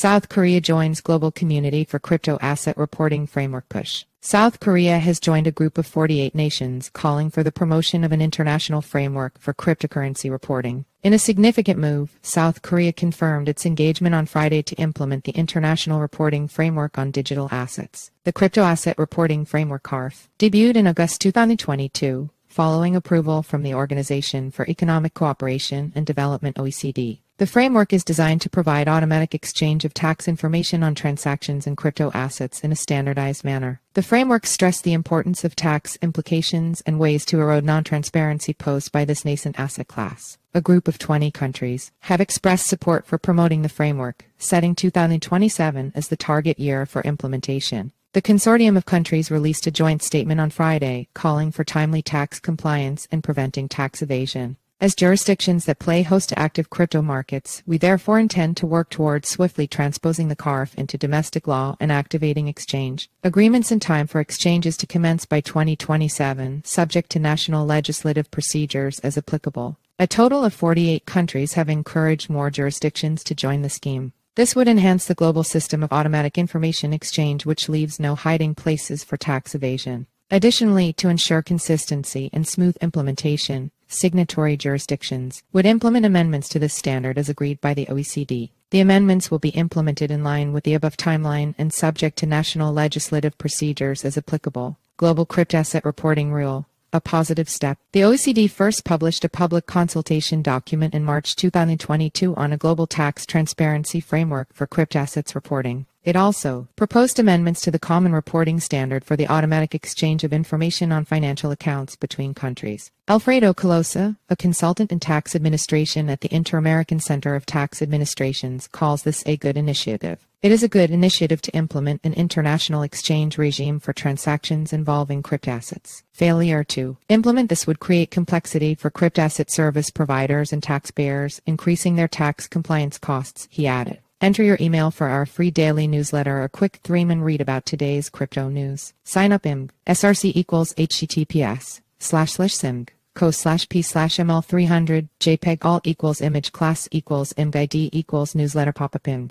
South Korea joins Global Community for Crypto-Asset Reporting Framework push. South Korea has joined a group of 48 nations calling for the promotion of an international framework for cryptocurrency reporting. In a significant move, South Korea confirmed its engagement on Friday to implement the International Reporting Framework on Digital Assets. The Crypto-Asset Reporting Framework (CARF) debuted in August 2022, following approval from the Organization for Economic Cooperation and Development (OECD). The framework is designed to provide automatic exchange of tax information on transactions and crypto assets in a standardized manner. The framework stressed the importance of tax implications and ways to erode non-transparency posed by this nascent asset class. A group of 20 countries have expressed support for promoting the framework, setting 2027 as the target year for implementation. The consortium of countries released a joint statement on Friday, calling for timely tax compliance and preventing tax evasion. As jurisdictions that play host to active crypto markets, we therefore intend to work towards swiftly transposing the CARF into domestic law and activating exchange agreements in time for exchanges to commence by 2027, subject to national legislative procedures as applicable. A total of 48 countries have encouraged more jurisdictions to join the scheme. This would enhance the global system of automatic information exchange, which leaves no hiding places for tax evasion. Additionally, to ensure consistency and smooth implementation, signatory jurisdictions would implement amendments to this standard as agreed by the OECD. The amendments will be implemented in line with the above timeline and subject to national legislative procedures as applicable. Global Crypto-Asset Reporting Rule: a positive step. The OECD first published a public consultation document in March 2022 on a global tax transparency framework for crypto-assets reporting. It also proposed amendments to the common reporting standard for the automatic exchange of information on financial accounts between countries. Alfredo Colosa, a consultant in tax administration at the Inter-American Center of Tax Administrations, calls this a good initiative. It is a good initiative to implement an international exchange regime for transactions involving cryptoassets. Failure to implement this would create complexity for cryptoasset service providers and taxpayers, increasing their tax compliance costs, he added. Enter your email for our free daily newsletter or quick 3-minute read about today's crypto news. Sign up img.src/https://simg.co/p/ml300 JPEG all =img class =img ID =newsletter popup img.